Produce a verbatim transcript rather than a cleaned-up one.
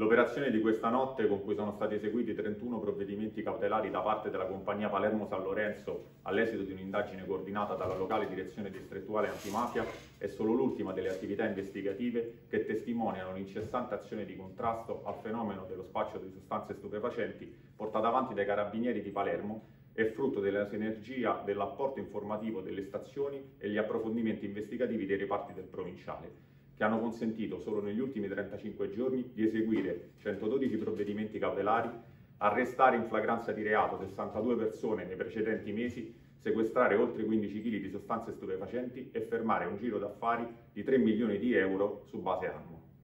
L'operazione di questa notte, con cui sono stati eseguiti trentuno provvedimenti cautelari da parte della compagnia Palermo San Lorenzo all'esito di un'indagine coordinata dalla locale direzione distrettuale antimafia, è solo l'ultima delle attività investigative che testimoniano l'incessante azione di contrasto al fenomeno dello spaccio di sostanze stupefacenti portata avanti dai carabinieri di Palermo e frutto della sinergia dell'apporto informativo delle stazioni e gli approfondimenti investigativi dei reparti del provinciale, che hanno consentito solo negli ultimi trentacinque giorni di eseguire centododici provvedimenti cautelari, arrestare in flagranza di reato sessantadue persone nei precedenti mesi, sequestrare oltre quindici chili di sostanze stupefacenti e fermare un giro d'affari di tre milioni di euro su base annua.